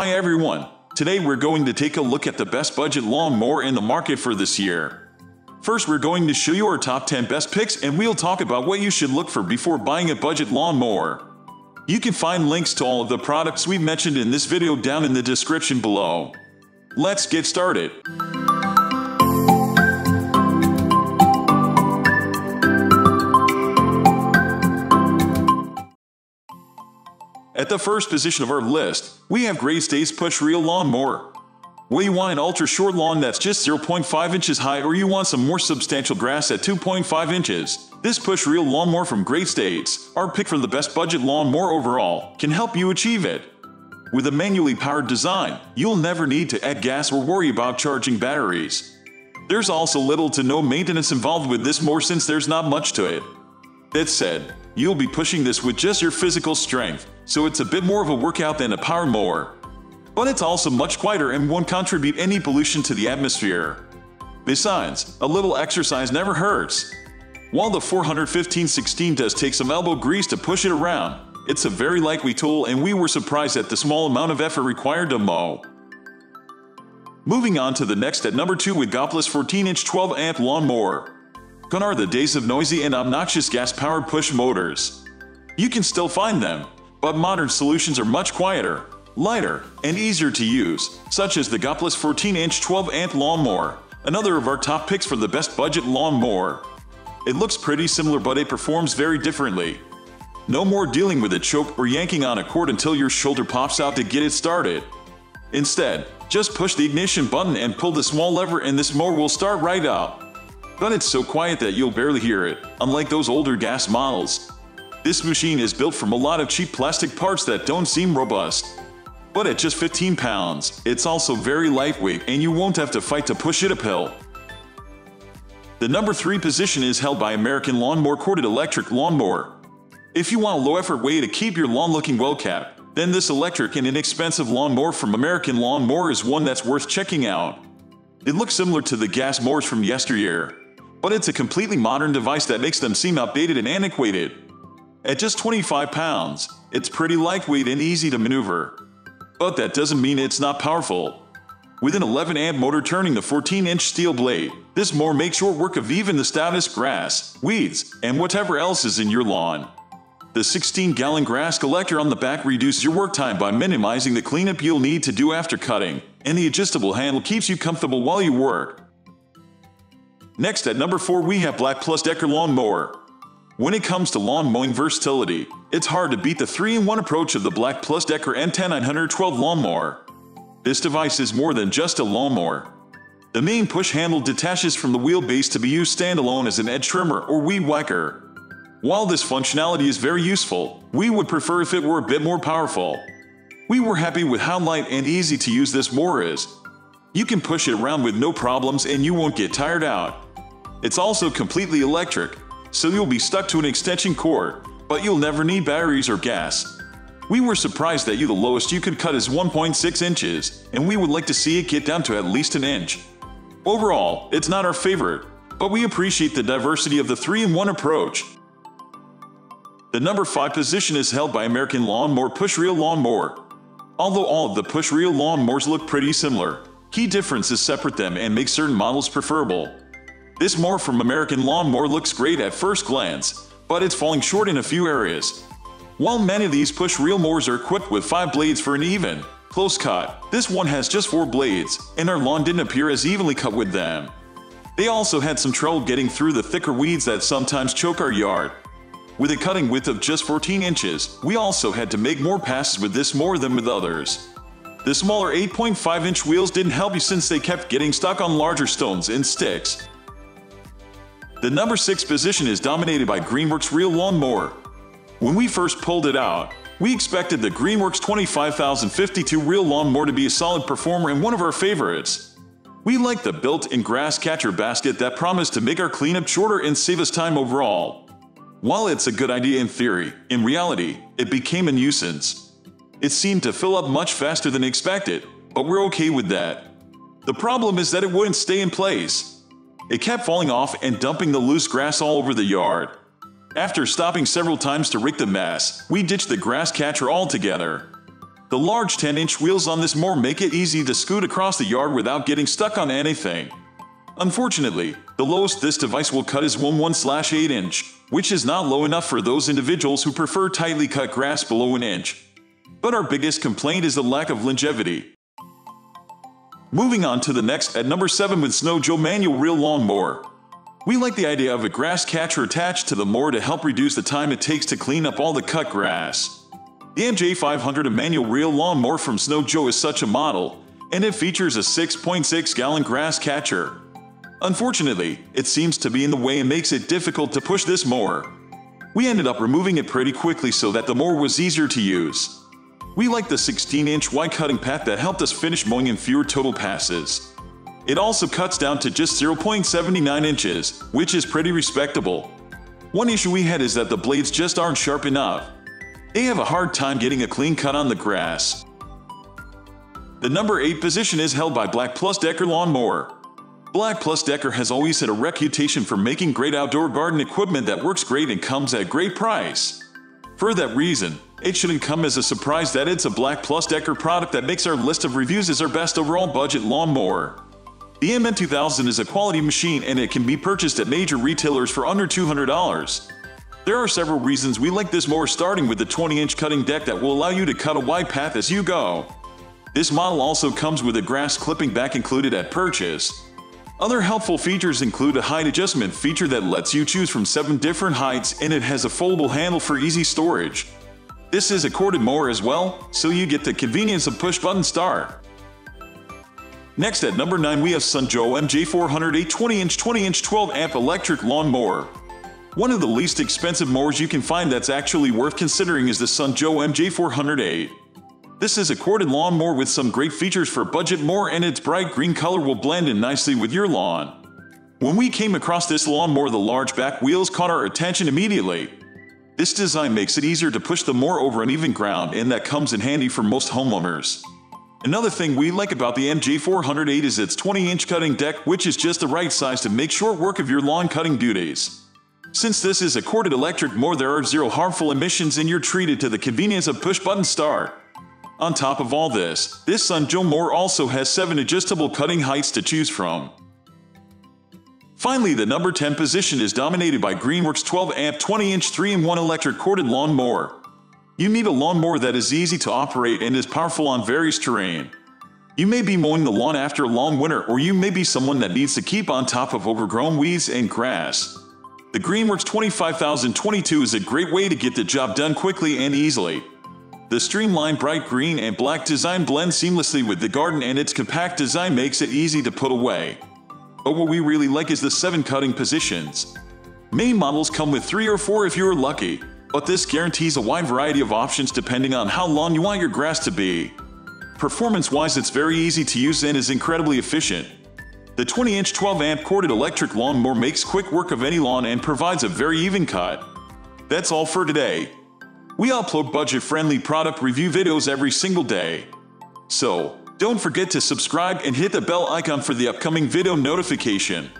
Hi everyone, today we're going to take a look at the best budget lawn mower in the market for this year. First, we're going to show you our top 10 best picks and we'll talk about what you should look for before buying a budget lawn mower. You can find links to all of the products we mentioned in this video down in the description below. Let's get started. At the first position of our list, we have Great States Push Reel Lawn Mower. Whether you want an ultra-short lawn that's just 0.5 inches high or you want some more substantial grass at 2.5 inches, this push reel lawnmower from Great States, our pick for the best budget lawnmower overall, can help you achieve it. With a manually powered design, you'll never need to add gas or worry about charging batteries. There's also little to no maintenance involved with this mower since there's not much to it. That said, you'll be pushing this with just your physical strength, so it's a bit more of a workout than a power mower. But it's also much quieter and won't contribute any pollution to the atmosphere. Besides, a little exercise never hurts. While the 415/16 does take some elbow grease to push it around, it's a very likely tool and we were surprised at the small amount of effort required to mow. Moving on to the next at number 2 with Goplus 14-inch 12-amp lawn mower. Gone are the days of noisy and obnoxious gas-powered push motors. You can still find them, but modern solutions are much quieter, lighter, and easier to use, such as the Goplus 14-inch 12-amp lawnmower, another of our top picks for the best budget lawnmower. It looks pretty similar, but it performs very differently. No more dealing with a choke or yanking on a cord until your shoulder pops out to get it started. Instead, just push the ignition button and pull the small lever and this mower will start right up. But it's so quiet that you'll barely hear it, unlike those older gas models. This machine is built from a lot of cheap plastic parts that don't seem robust. But at just 15 pounds, it's also very lightweight and you won't have to fight to push it uphill. The number 3 position is held by American Lawn Mower Corded Electric Lawnmower. If you want a low-effort way to keep your lawn looking well-kept, then this electric and inexpensive lawnmower from American Lawn Mower is one that's worth checking out. It looks similar to the gas mowers from yesteryear, but it's a completely modern device that makes them seem outdated and antiquated. At just 25 pounds, it's pretty lightweight and easy to maneuver. But that doesn't mean it's not powerful. With an 11-amp motor turning the 14-inch steel blade, this mower makes short work of even the stoutest grass, weeds, and whatever else is in your lawn. The 16-gallon grass collector on the back reduces your work time by minimizing the cleanup you'll need to do after cutting, and the adjustable handle keeps you comfortable while you work. Next at number 4 we have Black+Decker Lawn Mower. When it comes to lawn mowing versatility, it's hard to beat the 3-in-1 approach of the Black+Decker M10912 lawnmower. This device is more than just a lawnmower. The main push handle detaches from the wheelbase to be used standalone as an edge trimmer or weed whacker. While this functionality is very useful, we would prefer if it were a bit more powerful. We were happy with how light and easy to use this mower is. You can push it around with no problems and you won't get tired out. It's also completely electric, so you'll be stuck to an extension cord, but you'll never need batteries or gas. We were surprised that the lowest you could cut is 1.6 inches, and we would like to see it get down to at least an inch. Overall, it's not our favorite, but we appreciate the diversity of the 3-in-1 approach. The number 5 position is held by American Lawn Mower Push Reel Lawn Mower. Although all of the push reel lawn mowers look pretty similar, key differences separate them and make certain models preferable. This mower from American Lawn Mower looks great at first glance, but it's falling short in a few areas. While many of these push reel mowers are equipped with 5 blades for an even, close cut, this one has just 4 blades, and our lawn didn't appear as evenly cut with them. They also had some trouble getting through the thicker weeds that sometimes choke our yard. With a cutting width of just 14 inches, we also had to make more passes with this mower than with others. The smaller 8.5-inch wheels didn't help you since they kept getting stuck on larger stones and sticks. The number 6 position is dominated by Greenworks Reel Lawn Mower. When we first pulled it out, we expected the Greenworks 25052 Reel Lawn Mower to be a solid performer and one of our favorites. We liked the built-in grass catcher basket that promised to make our cleanup shorter and save us time overall. While it's a good idea in theory, in reality, it became a nuisance. It seemed to fill up much faster than expected, but we're okay with that. The problem is that it wouldn't stay in place. It kept falling off and dumping the loose grass all over the yard. After stopping several times to rake the mess, we ditched the grass catcher altogether. The large 10-inch wheels on this mower make it easy to scoot across the yard without getting stuck on anything. Unfortunately, the lowest this device will cut is 1/8 inch, which is not low enough for those individuals who prefer tightly cut grass below an inch. But our biggest complaint is the lack of longevity. Moving on to the next at number 7 with Snow Joe Manual Reel Lawn Mower. We like the idea of a grass catcher attached to the mower to help reduce the time it takes to clean up all the cut grass. The MJ500 manual reel lawn mower from Snow Joe is such a model, and it features a 6.6-gallon grass catcher. Unfortunately, it seems to be in the way and makes it difficult to push this mower. We ended up removing it pretty quickly so that the mower was easier to use. We liked the 16-inch wide cutting path that helped us finish mowing in fewer total passes. It also cuts down to just 0.79 inches, which is pretty respectable. One issue we had is that the blades just aren't sharp enough. They have a hard time getting a clean cut on the grass. The number 8 position is held by Black+Decker Lawn Mower. Black+Decker has always had a reputation for making great outdoor garden equipment that works great and comes at a great price. For that reason, it shouldn't come as a surprise that it's a Black+Decker product that makes our list of reviews as our best overall budget lawn mower. The MN2000 is a quality machine and it can be purchased at major retailers for under $200. There are several reasons we like this mower, starting with the 20-inch cutting deck that will allow you to cut a wide path as you go. This model also comes with a grass clipping back included at purchase. Other helpful features include a height adjustment feature that lets you choose from 7 different heights, and it has a foldable handle for easy storage. This is a corded mower as well, so you get the convenience of push-button start. Next at number 9 we have Sun Joe MJ400 20-inch 20-inch 12-amp electric lawn mower. One of the least expensive mowers you can find that's actually worth considering is the Sun Joe MJ400. This is a corded lawn mower with some great features for a budget mower, and its bright green color will blend in nicely with your lawn. When we came across this lawn mower, the large back wheels caught our attention immediately. This design makes it easier to push the mower over uneven ground, and that comes in handy for most homeowners. Another thing we like about the MJ400 is its 20-inch cutting deck, which is just the right size to make short work of your lawn cutting duties. Since this is a corded electric mower, there are 0 harmful emissions and you're treated to the convenience of push-button start. On top of all this Sun Joe mower also has 7 adjustable cutting heights to choose from. Finally, the number 10 position is dominated by Greenworks 12-amp 20-inch 3-in-1 electric corded lawn mower. You need a lawn mower that is easy to operate and is powerful on various terrain. You may be mowing the lawn after a long winter, or you may be someone that needs to keep on top of overgrown weeds and grass. The Greenworks 25022 is a great way to get the job done quickly and easily. The streamlined bright green and black design blends seamlessly with the garden, and its compact design makes it easy to put away. But what we really like is the 7 cutting positions. Main models come with 3 or 4 if you're lucky, but this guarantees a wide variety of options depending on how long you want your grass to be. Performance-wise, it's very easy to use and is incredibly efficient. The 20-inch 12-amp corded electric lawn mower makes quick work of any lawn and provides a very even cut. That's all for today. We upload budget-friendly product review videos every single day. So, don't forget to subscribe and hit the bell icon for the upcoming video notification.